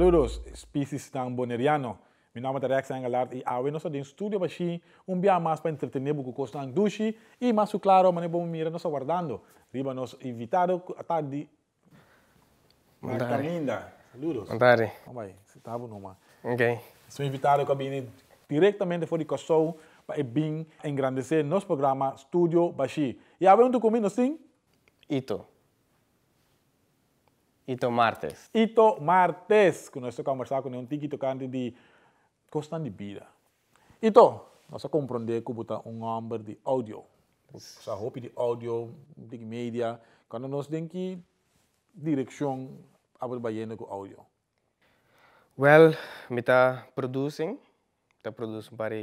Saludos, species Tamboneriano. Meu nome é Reksel Engelhart e hoje nós temos Estúdio Baxi, dia mais para entretener com Cocos Dushi e Massu Claro, Mané Bom Mira, nós aguardando. Riba nos invitado a tarde. Marta linda. Saludos. Boa tarde. Vai, você está bom, ok. Sou invitado que vem diretamente de Kosovo para vir engrandecer nosso programa Estúdio Baxi. E hoje nós comigo, sim? Ito Martis, que nós conversamos com um tiki tocante de Costa de Vida. Ito, nós compreendemos que botar um homem de áudio. Essa roupa de áudio, de mídia, quando nós temos que direção para trabalhar com áudio. Well, me está produzindo para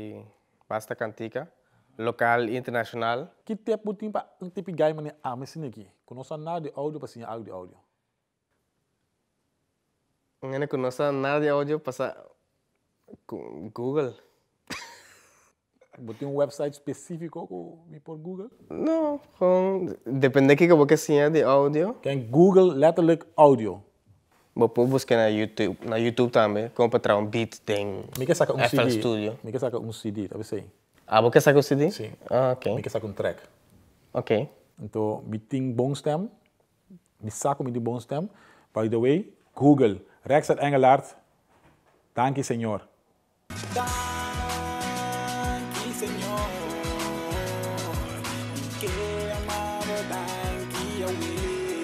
basta cantica, local e internacional. Que tempo tem para um tipo de gaia aqui? Quando nós andamos de áudio para sinal de áudio. Não conheço nada de áudio, passa Google. Você tem um website específico para o Google? Não, depende do que você quer de áudio. Tem Google Letterlike Audio. Você pode buscar na YouTube, também, como para trazer um beat, tem FL Studio. Você quer sacar um CD, talvez aí. Ah, você quer sacar um CD? Sim. Ah, ok. Você quer sacar um track. Ok. Então, você tem bons temas, você saca de bons temas, by the way, Google. Reksel Engelhart, danke senhor. Danke senhor, que amado, danke away.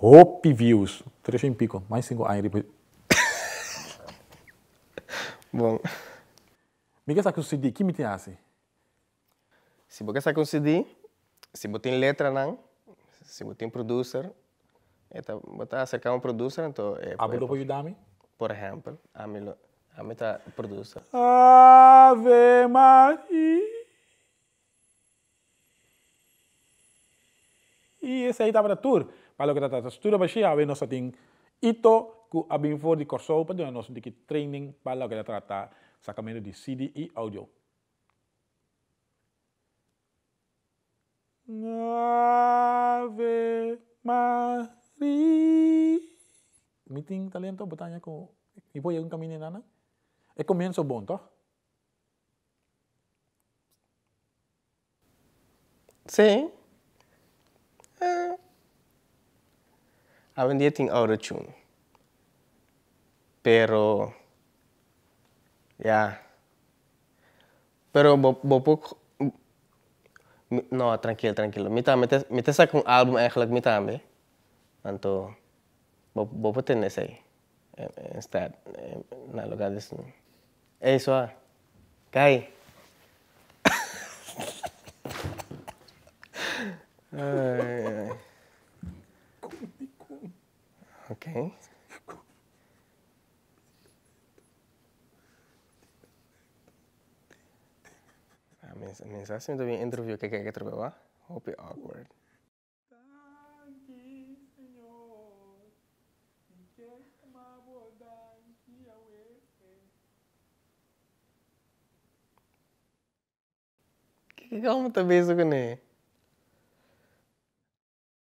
Hope views, 3 em pico, mais 5 anos depois. Bom. Me quer sacar um CD, que me tem assim? Se você quer sacar um CD, se você tem letra, não, se você tem producer, então, botar acerca um produtor, então é. Abro para ajudar-me? Por exemplo, a mim tá produtor. Ave Maria. E esse aí tá para tour, para o que tá Estúdio Baxi, a ver nós tem Ito que a bem for de curso para nós de training para o que tá sacamento de CD e áudio. Ave Maria. Meeting talento, botanya ko, ipo yung kami ni Nana. E comienzo bom, toh? Sim. Awen dia ting autotune. Pero, yeah. Pero bopok, no, tranquilo. Mita sa kung album ay klag mita me. Então, vou botar nesse aí. Estar na lugar desse. É isso aí. Cai. Ok. A mensagem do meu interview que é que trabalha. Hope it's awkward. Que calma tá bem isso, né?